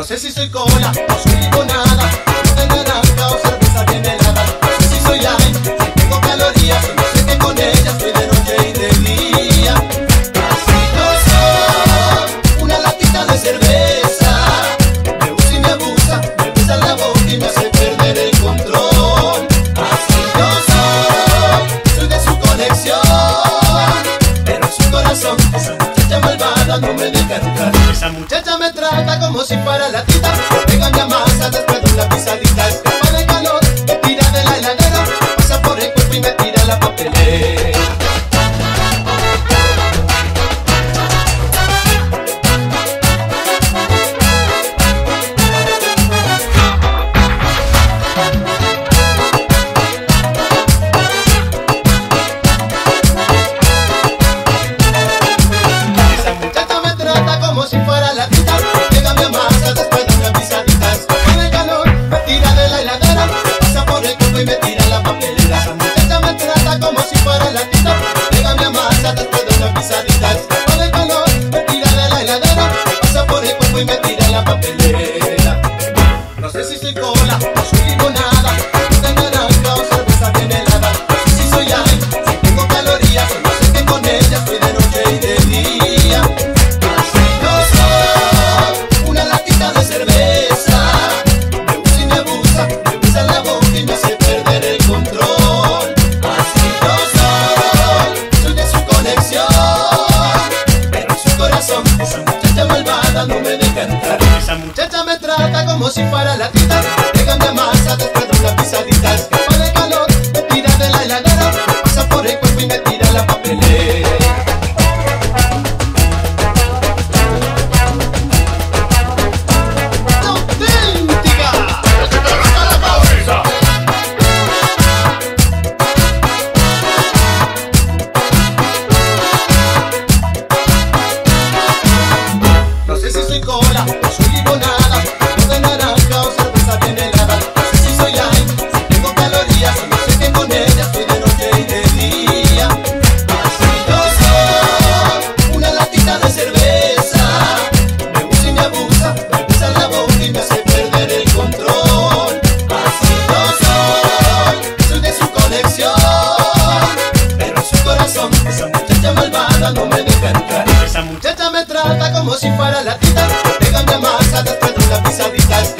No sé si soy cola, no soy limonada, soy una naranja o cerveza bien helada. No sé si soy light, si tengo calorías, no sé qué con ellas, soy de noche y de día. Así no soy, una latita de cerveza, me usa y me abusa la boca y me hace perder el control. Así no soy, soy de su conexión, pero su corazón, esa muchacha malvada no me deja entrar. Esa muchacha me trata como si fuera latita, me pega mi masa después de una pisadita. Escapa de calor, me tira de la heladera, me pasa por el cuerpo y me tira la papelera. Como si fuera latita, pega mi masa después de una pisadita. Escapa de calor, me tira de la heladera, me pasa por el cuerpo y me tira la papelera. ¡Auténtica! ¡Que te rompa la cabeza! No sé si soy cola o soy limonada, como si fuera latita, pega mi masa después de una pisadita.